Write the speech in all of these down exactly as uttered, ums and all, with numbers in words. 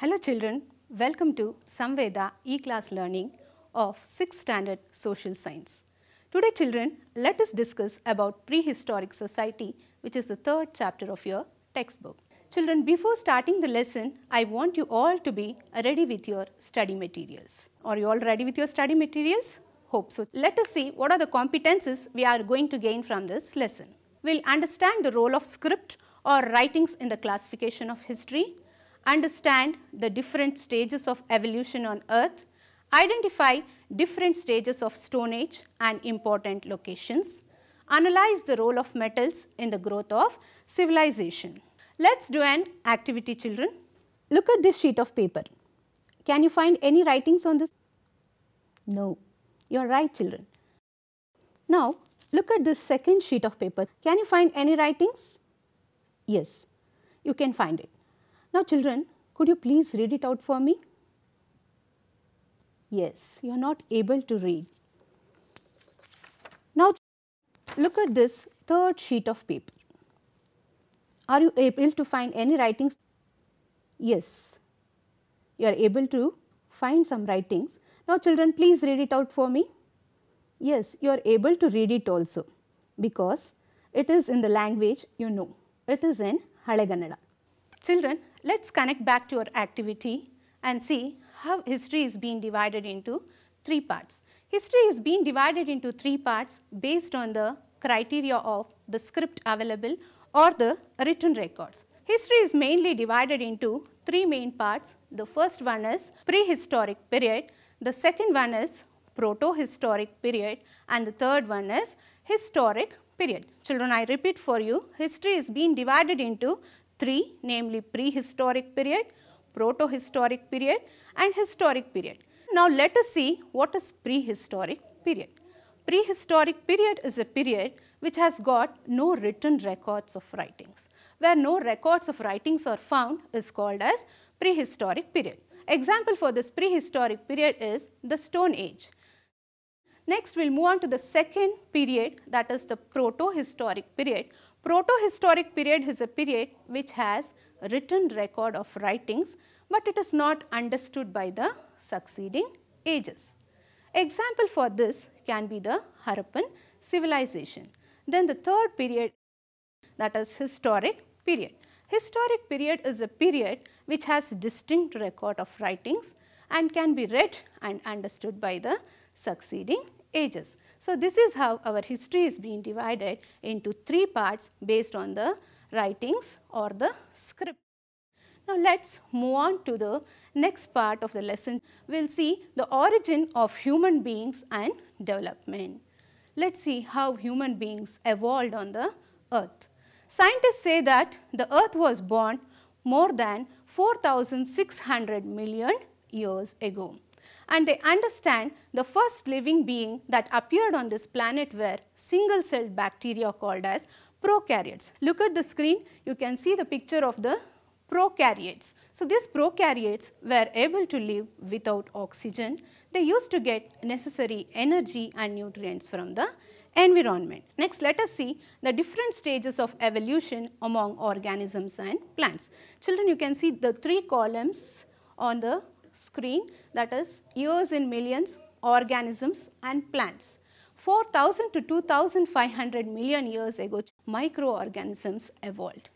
Hello children, welcome to Samveda E-class learning of sixth standard social science. Today children, let us discuss about prehistoric society, which is the third chapter of your textbook. Children, before starting the lesson, I want you all to be ready with your study materials. Are you all ready with your study materials? Hope so. Let us see what are the competences we are going to gain from this lesson. We'll understand the role of script or writings in the classification of history, understand the different stages of evolution on earth, identify different stages of stone age and important locations, analyze the role of metals in the growth of civilization. Let's do an activity children. Look at this sheet of paper. Can you find any writings on this? No, you are right children. Now look at this second sheet of paper. Can you find any writings? Yes, you can find it. Now children, could you please read it out for me? Yes, you are not able to read. Now look at this third sheet of paper. Are you able to find any writings? Yes, you are able to find some writings. Now children, please read it out for me. Yes, you are able to read it also because it is in the language you know. It is in Haleganada. Children, let's connect back to our activity and see how history is being divided into three parts. History is being divided into three parts based on the criteria of the script available or the written records. History is mainly divided into three main parts. The first one is prehistoric period, the second one is protohistoric period, and the third one is historic period. Children, I repeat for you, history is being divided into three, namely prehistoric period, protohistoric period and historic period. Now let us see what is prehistoric period. Prehistoric period is a period which has got no written records of writings. Where no records of writings are found is called as prehistoric period. Example for this prehistoric period is the Stone Age. Next we will move on to the second period, that is the protohistoric period. Protohistoric period is a period which has written record of writings, but it is not understood by the succeeding ages. Example for this can be the Harappan civilization. Then the third period, that is historic period. Historic period is a period which has distinct record of writings and can be read and understood by the succeeding ages. So this is how our history is being divided into three parts based on the writings or the script. Now let's move on to the next part of the lesson. We'll see the origin of human beings and development. Let's see how human beings evolved on the earth. Scientists say that the earth was born more than four thousand six hundred million years ago. And they understand the first living being that appeared on this planet were single-celled bacteria called as prokaryotes. Look at the screen, you can see the picture of the prokaryotes. So these prokaryotes were able to live without oxygen. They used to get necessary energy and nutrients from the environment. Next, let us see the different stages of evolution among organisms and plants. Children, you can see the three columns on the screen, that is years in millions, organisms and plants. four thousand to two thousand five hundred million years ago, microorganisms evolved.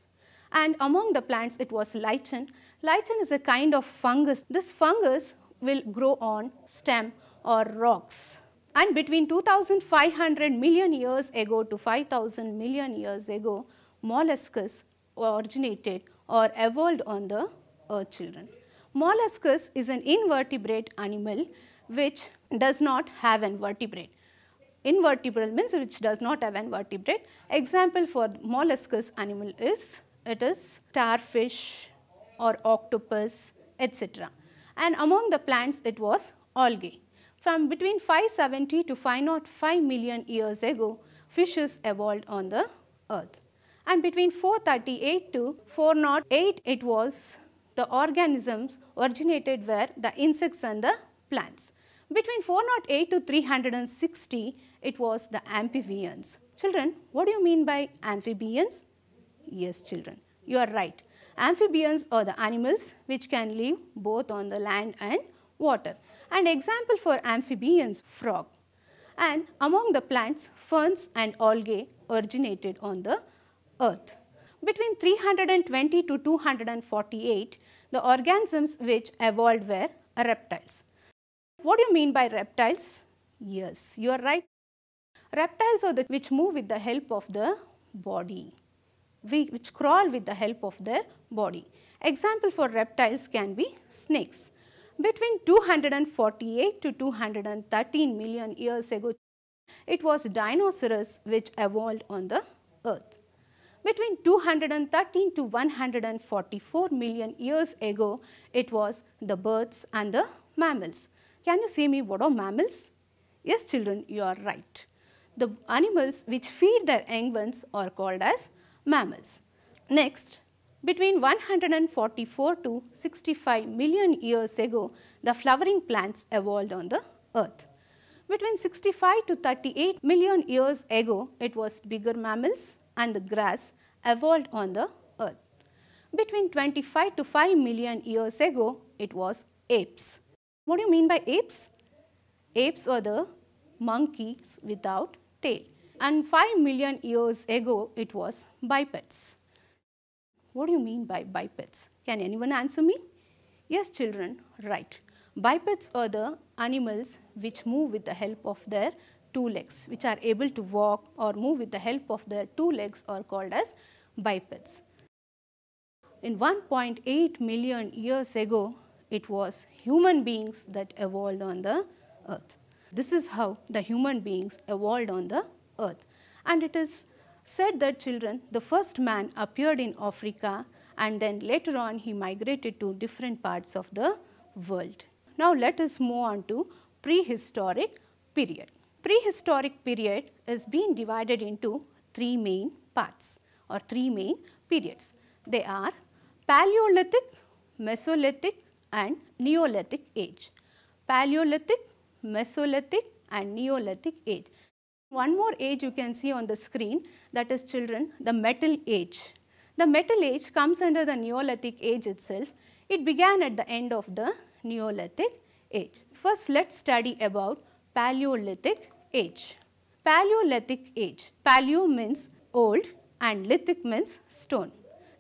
And among the plants, it was lichen. Lichen is a kind of fungus. This fungus will grow on stem or rocks. And between two thousand five hundred million years ago to five thousand million years ago, molluscus originated or evolved on the earth, children. Molluscus is an invertebrate animal which does not have an vertebrate. Invertebrate means which does not have an vertebrate. Example for molluscus animal is, it is starfish or octopus, et cetera. And among the plants it was algae. From between five seventy to five oh five million years ago, fishes evolved on the earth. And between four thirty-eight to four oh eight it was the organisms originated were the insects and the plants. Between four oh eight to three sixty, it was the amphibians. Children, what do you mean by amphibians? Yes, children, you are right. Amphibians are the animals which can live both on the land and water. An example for amphibians, frog. And among the plants, ferns and algae originated on the earth. Between three hundred twenty to two hundred forty-eight, the organisms which evolved were reptiles. What do you mean by reptiles? Yes, you are right. Reptiles are the which move with the help of the body, which crawl with the help of their body. Example for reptiles can be snakes. Between two hundred forty-eight to two hundred thirteen million years ago, it was dinosaurs which evolved on the earth. Between two hundred thirteen to one hundred forty-four million years ago, it was the birds and the mammals. Can you see me what are mammals? Yes children, you are right. The animals which feed their young ones are called as mammals. Next, between one hundred forty-four to sixty-five million years ago, the flowering plants evolved on the earth. Between sixty-five to thirty-eight million years ago, it was bigger mammals and the grass evolved on the earth. Between twenty-five to five million years ago, it was apes. What do you mean by apes? Apes are the monkeys without tail. And five million years ago, it was bipeds. What do you mean by bipeds? Can anyone answer me? Yes children, right. Bipeds are the animals which move with the help of their two legs, which are able to walk or move with the help of their two legs are called as bipeds. In one point eight million years ago, it was human beings that evolved on the earth. This is how the human beings evolved on the earth. And it is said that children, the first man appeared in Africa and then later on he migrated to different parts of the world. Now let us move on to prehistoric period. Prehistoric period is being divided into three main parts or three main periods. They are Paleolithic, Mesolithic and Neolithic age. Paleolithic, Mesolithic and Neolithic age. One more age you can see on the screen, that is children, the metal age. The metal age comes under the Neolithic age itself. It began at the end of the Neolithic age. First let's study about Paleolithic age. Paleolithic age. Paleo means old and lithic means stone.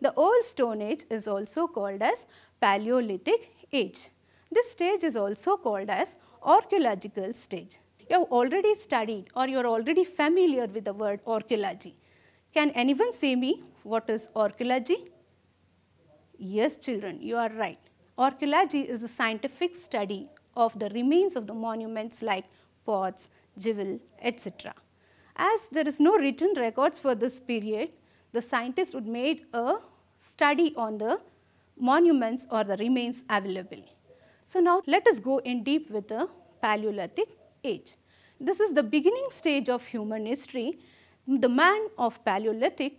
The old stone age is also called as Paleolithic age. This stage is also called as archaeological stage. You have already studied or you are already familiar with the word archaeology. Can anyone say me what is archaeology? Yes children, you are right. Archaeology is the scientific study of the remains of the monuments like pots, jewel, et cetera. As there is no written records for this period, the scientists would made a study on the monuments or the remains available. So now let us go in deep with the Paleolithic age. This is the beginning stage of human history. The man of Paleolithic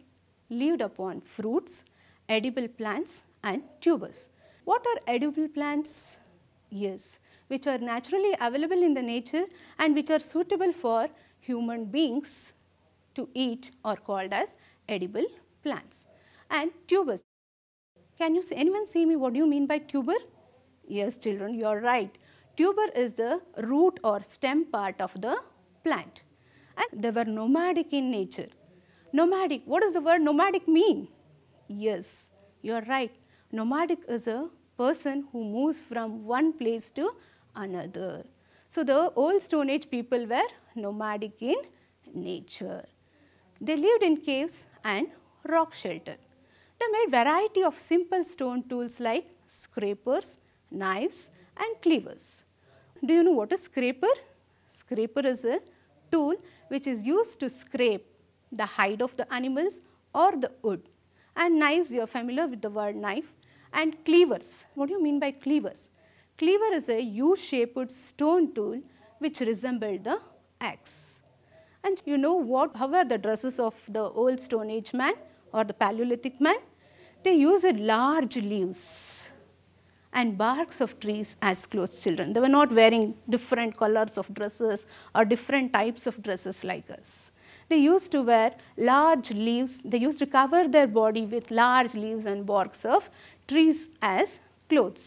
lived upon fruits, edible plants and tubers. What are edible plants? Yes, which are naturally available in the nature and which are suitable for human beings to eat are called as edible plants. And tubers. Can you see, anyone see me what do you mean by tuber? Yes children, you are right. Tuber is the root or stem part of the plant. And they were nomadic in nature. Nomadic, what does the word nomadic mean? Yes, you are right. Nomadic is a person who moves from one place to another. So the old Stone Age people were nomadic in nature. They lived in caves and rock shelter. They made variety of simple stone tools like scrapers, knives and cleavers. Do you know what is scraper? Scraper is a tool which is used to scrape the hide of the animals or the wood. And knives, you are familiar with the word knife. And cleavers. What do you mean by cleavers? Cleaver is a U-shaped stone tool which resembled the axe. And you know what, how were the dresses of the old Stone Age man or the Paleolithic man? They used large leaves and barks of trees as clothes, children. They were not wearing different colors of dresses or different types of dresses like us. they used to wear large leaves, they used to cover their body with large leaves and barks of trees as clothes.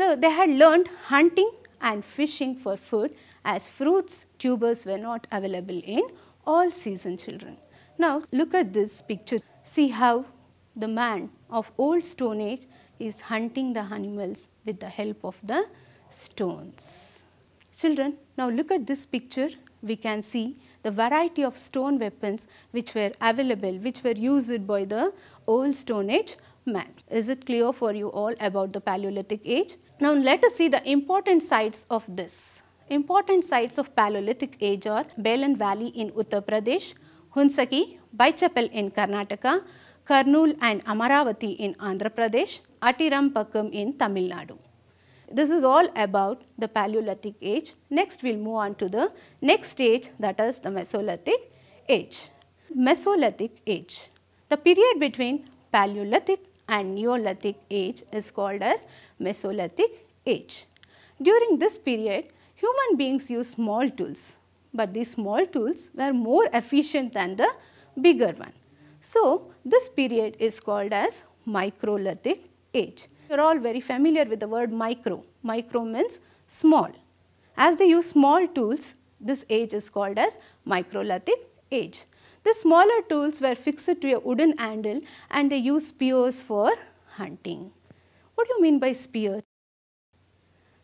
Now, they had learned hunting and fishing for food, as fruits, tubers were not available in all season children. Now, look at this picture, see how the man of old stone age is hunting the animals with the help of the stones. Children, now look at this picture, we can see the variety of stone weapons which were available, which were used by the old stone age man. Is it clear for you all about the Paleolithic age? Now let us see the important sites of this. Important sites of Paleolithic age are Belan Valley in Uttar Pradesh, Hunsgi, Bai Chapel in Karnataka, Karnool and Amravati in Andhra Pradesh, Atirampakkam in Tamil Nadu. This is all about the Paleolithic age. Next we will move on to the next stage, that is the Mesolithic age. Mesolithic age. The period between Paleolithic and Neolithic age is called as Mesolithic age. During this period, human beings used small tools, but these small tools were more efficient than the bigger one. So, this period is called as Microlithic age. You are all very familiar with the word micro. Micro means small. As they use small tools, this age is called as Microlithic age. The smaller tools were fixed to a wooden handle and they used spears for hunting. What do you mean by spear?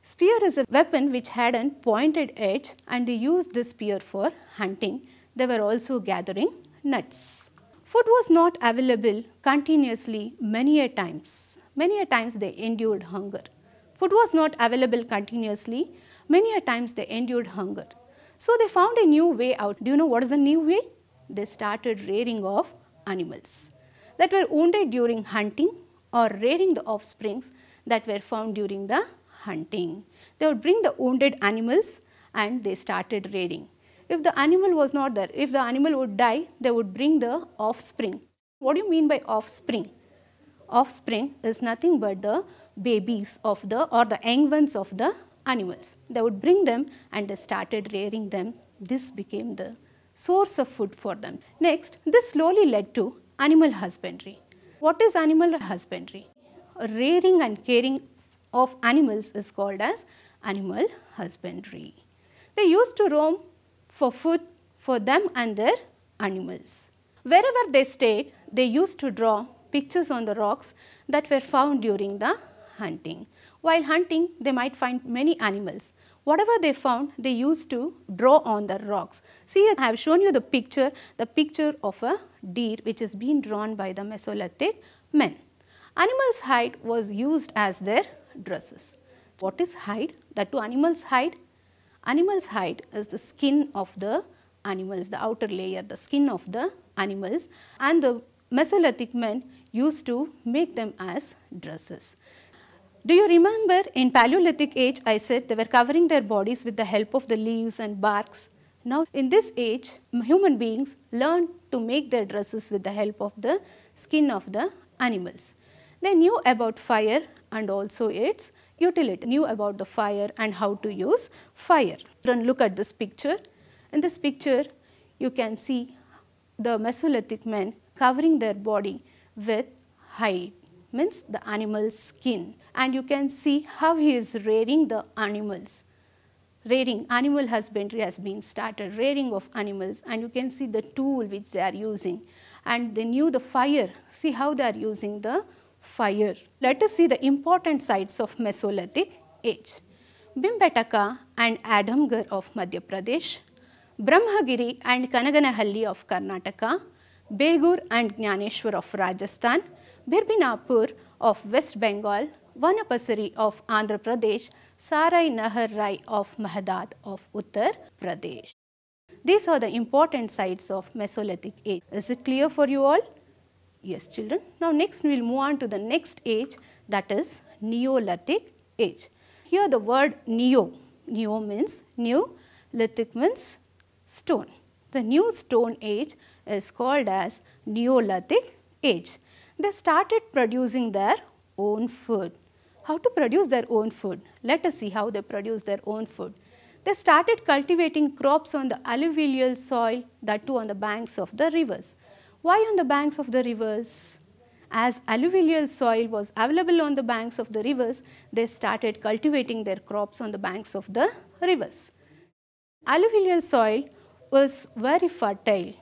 Spear is a weapon which had a pointed edge and they used this spear for hunting. They were also gathering nuts. Food was not available continuously many a times. Many a times they endured hunger. Food was not available continuously. Many a times they endured hunger. So they found a new way out. Do you know what is the new way? They started rearing of animals that were wounded during hunting or rearing the offsprings that were found during the hunting. They would bring the wounded animals and they started rearing. If the animal was not there, if the animal would die, they would bring the offspring. What do you mean by offspring? Offspring is nothing but the babies of the or the young ones of the animals. They would bring them and they started rearing them. This became the source of food for them. Next, this slowly led to animal husbandry. What is animal husbandry? Rearing and caring of animals is called as animal husbandry. They used to roam for food for them and their animals. Wherever they stayed, they used to draw pictures on the rocks that were found during the hunting. While hunting, they might find many animals. Whatever they found, they used to draw on the rocks. See, I have shown you the picture, the picture of a deer which is being drawn by the Mesolithic men. Animals' hide was used as their dresses. What is hide? That to animals' hide? Animals' hide is the skin of the animals, the outer layer, the skin of the animals, and the Mesolithic men used to make them as dresses. Do you remember in Paleolithic age I said they were covering their bodies with the help of the leaves and barks. Now in this age human beings learned to make their dresses with the help of the skin of the animals. They knew about fire and also its utility, knew about the fire and how to use fire. Look at this picture. In this picture you can see the Mesolithic men covering their body with hide, means the animal's skin, and you can see how he is rearing the animals. Rearing, animal husbandry has been started, rearing of animals, and you can see the tool which they are using, and they knew the fire, see how they are using the fire. Let us see the important sites of Mesolithic age. Bhimbetka and Adamgarh of Madhya Pradesh, Brahmagiri and Kanaganahalli of Karnataka, Begur and Jnaneshwar of Rajasthan, Birbinaur of West Bengal, Vanapasari of Andhra Pradesh, Sarai Nahar Rai of Mahadad of Uttar Pradesh. These are the important sites of Mesolithic age. Is it clear for you all? Yes, children. Now next we will move on to the next age, that is Neolithic age. Here the word neo, neo means new, lithic means stone. The new stone age is called as Neolithic age. They started producing their own food. How to produce their own food? Let us see how they produce their own food. They started cultivating crops on the alluvial soil, that too on the banks of the rivers. Why on the banks of the rivers? As alluvial soil was available on the banks of the rivers, they started cultivating their crops on the banks of the rivers. Alluvial soil was very fertile.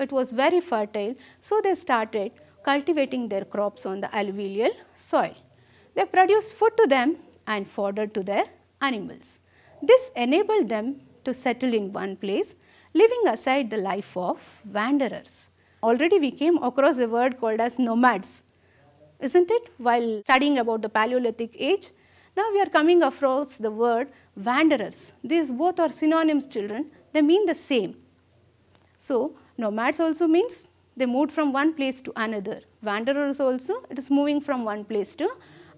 It was very fertile, so they started cultivating their crops on the alluvial soil. They produced food to them and fodder to their animals. This enabled them to settle in one place, leaving aside the life of wanderers. Already we came across a word called as nomads, isn't it? While studying about the Paleolithic age, now we are coming across the word wanderers. These both are synonyms, children. They mean the same. So nomads also means they moved from one place to another. Wanderers also, it is moving from one place to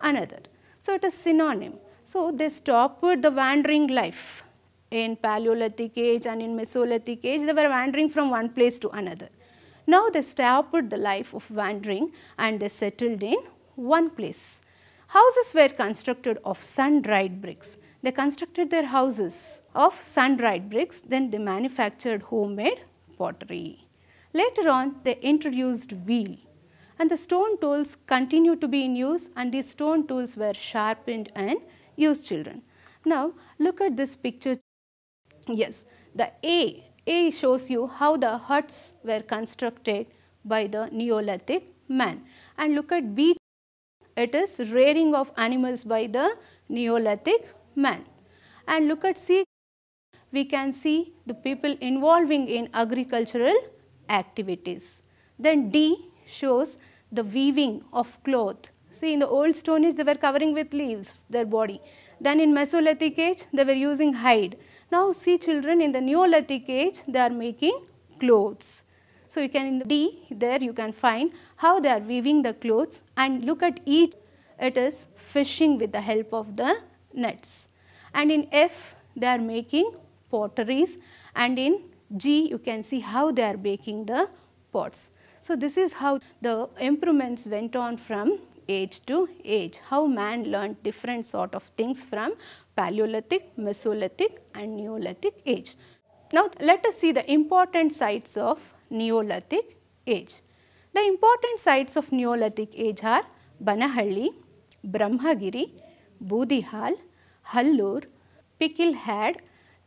another. So it is synonym. So they stopped the wandering life. In Paleolithic age and in Mesolithic age, they were wandering from one place to another. Now they stopped the life of wandering and they settled in one place. Houses were constructed of sun-dried bricks. They constructed their houses of sun-dried bricks, then they manufactured homemade pottery. Later on, they introduced wheel. And the stone tools continue to be in use, and these stone tools were sharpened and used, children. Now, look at this picture. Yes, the A, A shows you how the huts were constructed by the Neolithic man. And look at B, it is rearing of animals by the Neolithic man. And look at C, we can see the people involving in agricultural activities. Then D shows the weaving of cloth. See, in the old Stone Age, they were covering with leaves their body. Then in Mesolithic age, they were using hide. Now see, children, in the Neolithic age, they are making clothes. So you can, in the D, there you can find how they are weaving the clothes. And look at E, it is fishing with the help of the nets. And in F, they are making potteries. And in G, you can see how they are baking the pots. So this is how the improvements went on from age to age, how man learned different sort of things from Paleolithic, Mesolithic and Neolithic age. Now let us see the important sites of Neolithic age. The important sites of Neolithic age are Banahalli, Brahmagiri, Budihal, Hallur, Pikilhad,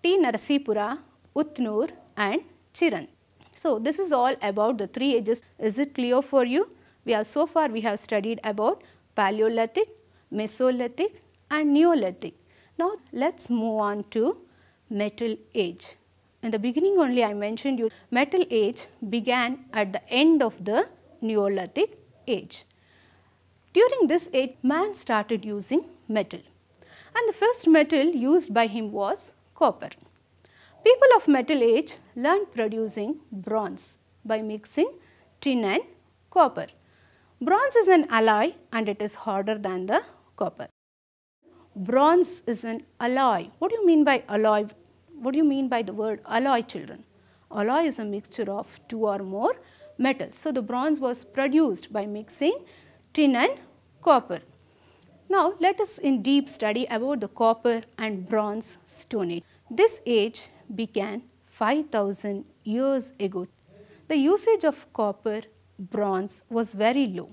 T. Narsipura, Utnur and Chirand. So this is all about the three ages. Is it clear for you? We have so far we have studied about Paleolithic, Mesolithic and Neolithic. Now let's move on to Metal Age. In the beginning only I mentioned you Metal Age began at the end of the Neolithic age. During this age man started using metal, and the first metal used by him was copper. People of Metal Age learned producing bronze by mixing tin and copper. Bronze is an alloy and it is harder than the copper. Bronze is an alloy. What do you mean by alloy? What do you mean by the word alloy, children? Alloy is a mixture of two or more metals. So the bronze was produced by mixing tin and copper. Now let us in deep study about the copper and bronze Stone Age. This age began five thousand years ago. The usage of copper, bronze was very low.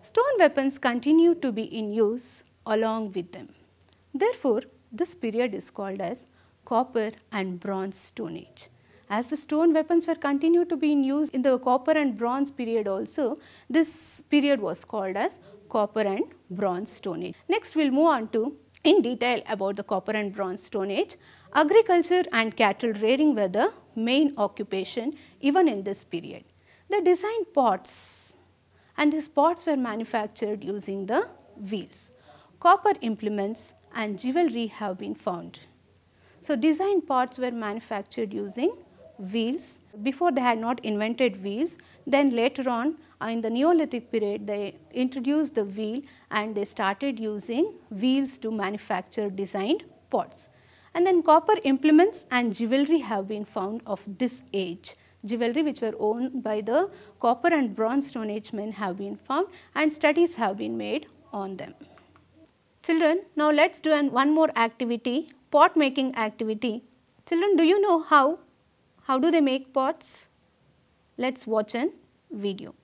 Stone weapons continue to be in use along with them. Therefore, this period is called as Copper and Bronze Stone Age. As the stone weapons were continued to be in use in the copper and bronze period also, this period was called as Copper and Bronze Stone Age. Next, we will move on to in detail about the Copper and Bronze Stone Age. Agriculture and cattle rearing were the main occupation even in this period. They designed pots, and these pots were manufactured using the wheels. Copper implements and jewelry have been found. So design pots were manufactured using wheels. Before they had not invented wheels, then later on in the Neolithic period they introduced the wheel and they started using wheels to manufacture designed pots. And then copper implements and jewelry have been found of this age. Jewelry which were owned by the Copper and Bronze Stone Age men have been found, and studies have been made on them. Children, now let's do an, one more activity pot making activity. Children, do you know how? How do they make pots? Let's watch an video.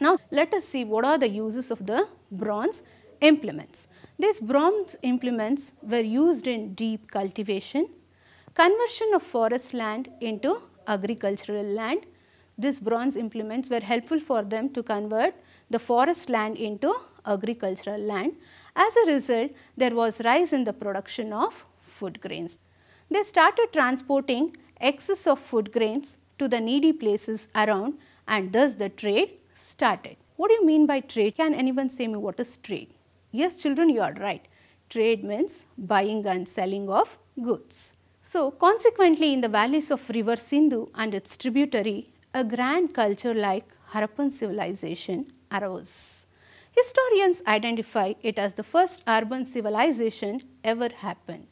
Now let us see what are the uses of the bronze implements. These bronze implements were used in deep cultivation, conversion of forest land into agricultural land. These bronze implements were helpful for them to convert the forest land into agricultural land. As a result, there was rise in the production of food grains. They started transporting excess of food grains to the needy places around, and thus the trade started. What do you mean by trade? Can anyone say me what is trade? Yes, children, you are right. Trade means buying and selling of goods. So, consequently, in the valleys of river Sindhu and its tributary, a grand culture like Harappan civilization arose. Historians identify it as the first urban civilization ever happened.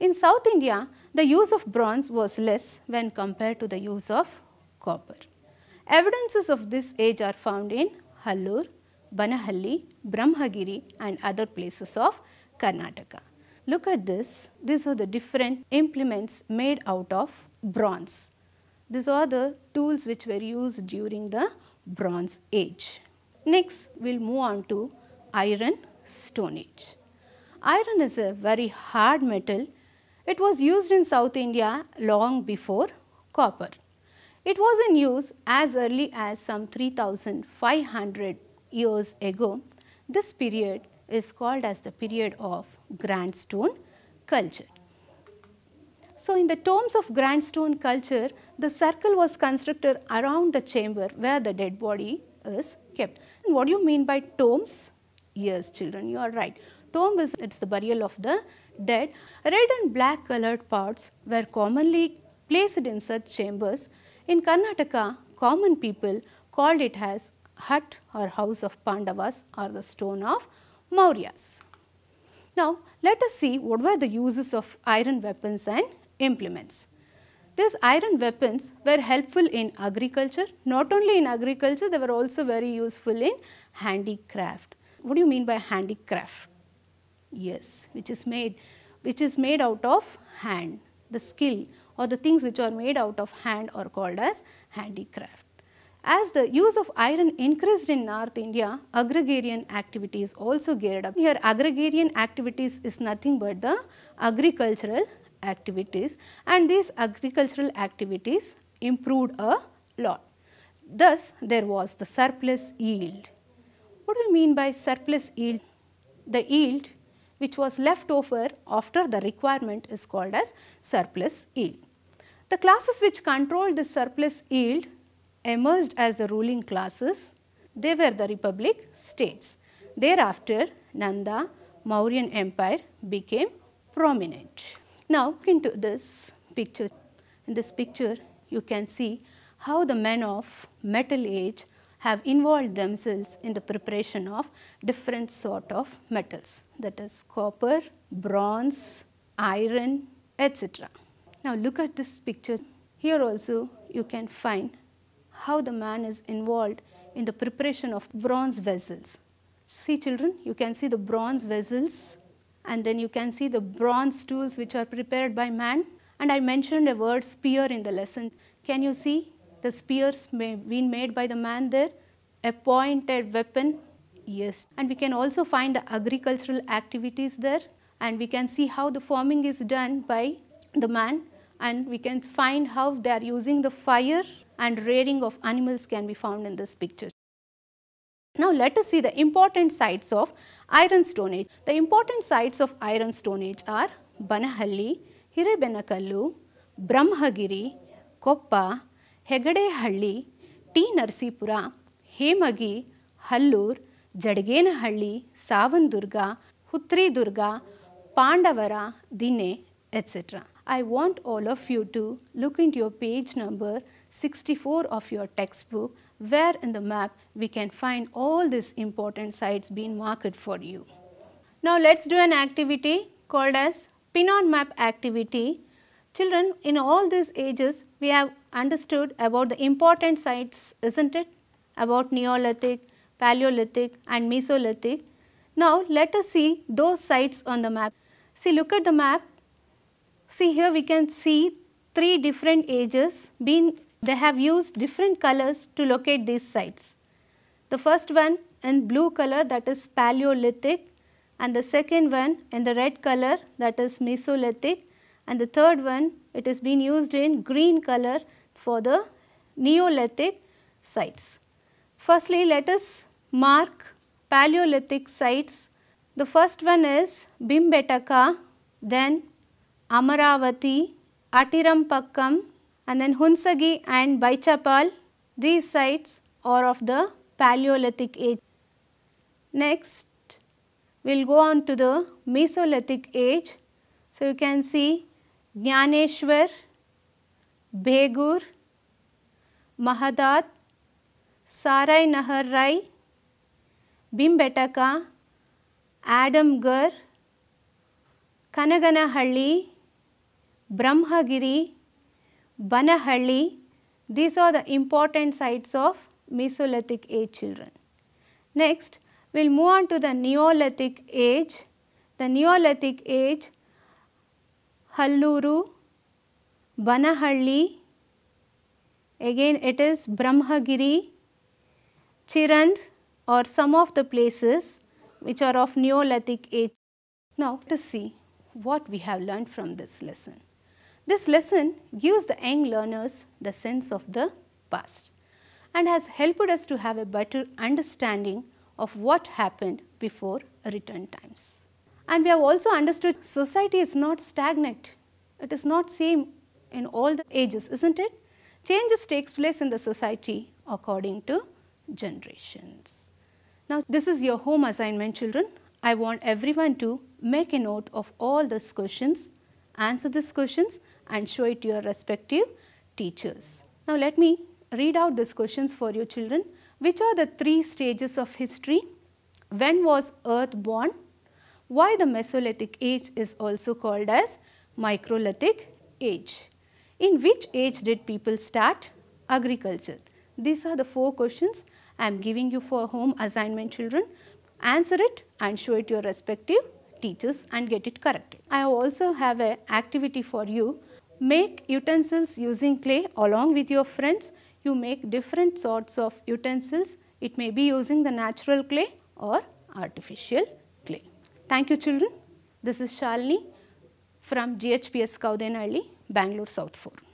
In South India, the use of bronze was less when compared to the use of copper. Evidences of this age are found in Hallur, Banahalli, Brahmagiri and other places of Karnataka. Look at this. These are the different implements made out of bronze. These are the tools which were used during the Bronze Age. Next, we will move on to Iron Stone Age. Iron is a very hard metal. It was used in South India long before copper. It was in use as early as some three thousand five hundred years ago. This period is called as the period of Grand Stone culture. So, in the tombs of Grand Stone culture, the circle was constructed around the chamber where the dead body is kept. And what do you mean by tombs? Yes, children, you are right. Tomb is it's the burial of the dead. Red and black colored parts were commonly placed in such chambers. In Karnataka, common people called it as hut or house of Pandavas or the stone of Mauryas. Now, let us see what were the uses of iron weapons and implements. These iron weapons were helpful in agriculture. Not only in agriculture, they were also very useful in handicraft. What do you mean by handicraft? Yes, which is made, which is made out of hand, the skill or the things which are made out of hand are called as handicraft. As the use of iron increased in North India, agrarian activities also geared up. Here agrarian activities is nothing but the agricultural activities, and these agricultural activities improved a lot. Thus, there was the surplus yield. What do you mean by surplus yield? The yield which was left over after the requirement is called as surplus yield. The classes which controlled the surplus yield emerged as the ruling classes. They were the republic states. Thereafter, Nanda, Mauryan Empire became prominent. Now, look into this picture. In this picture, you can see how the men of metal age have involved themselves in the preparation of different sort of metals, that is copper, bronze, iron, et cetera. Now, look at this picture. Here also you can find how the man is involved in the preparation of bronze vessels. See children, you can see the bronze vessels and then you can see the bronze tools which are prepared by man, and I mentioned a word spear in the lesson. Can you see The spears may been made by the man there, a pointed weapon, yes. And we can also find the agricultural activities there, and we can see how the farming is done by the man, and we can find how they are using the fire, and rearing of animals can be found in this picture. Now let us see the important sites of Iron Stone Age. The important sites of Iron Stone Age are Banahalli, Hirebenakallu, Brahmagiri, Koppa, Hegadahalli, T. Narsipura, Hemagi, Hallur, Jadganahalli, Savandurga, Hutridurga, Pandavara, Dine, et cetera. I want all of you to look into your page number sixty-four of your textbook, where in the map we can find all these important sites being marked for you. Now let's do an activity called as pin on map activity. Children, in all these ages we have understood about the important sites, isn't it? About Neolithic, Paleolithic and Mesolithic. Now let us see those sites on the map. See, look at the map. See, here we can see three different ages being, they have used different colors to locate these sites. The first one in blue color, that is Paleolithic, and the second one in the red color, that is Mesolithic, and the third one it is being used in green color for the Neolithic sites. Firstly, let us mark Paleolithic sites. The first one is Bhimbetka, then Amravati, Atirampakkam, and then Hunsgi and Bai Chapel. These sites are of the Paleolithic age. Next, we will go on to the Mesolithic age. So, you can see Jnaneshwar, Begur, Mahadat, Sarai Nahar Rai, Bhimbetka, Adamgarh, Kanaganahalli, Brahmagiri, Banahalli. These are the important sites of Mesolithic age, children. Next, we will move on to the Neolithic age. The Neolithic age, Halluru, Banahalli, again it is Brahmagiri, Chirand or some of the places which are of Neolithic age. Now let us see what we have learned from this lesson. This lesson gives the young learners the sense of the past and has helped us to have a better understanding of what happened before return times. And we have also understood society is not stagnant, it is not same in all the ages, isn't it? Changes takes place in the society according to generations. Now this is your home assignment, children. I want everyone to make a note of all these questions, answer these questions and show it to your respective teachers. Now let me read out these questions for you, children. Which are the three stages of history? When was Earth born? Why the Mesolithic age is also called as Microlithic age? In which age did people start agriculture? These are the four questions I am giving you for home assignment, children. Answer it and show it to your respective teachers and get it corrected. I also have an activity for you. Make utensils using clay along with your friends. You make different sorts of utensils. It may be using the natural clay or artificial clay. Thank you, children. This is Shalini from G H P S Kaudanalli, Bangalore South four.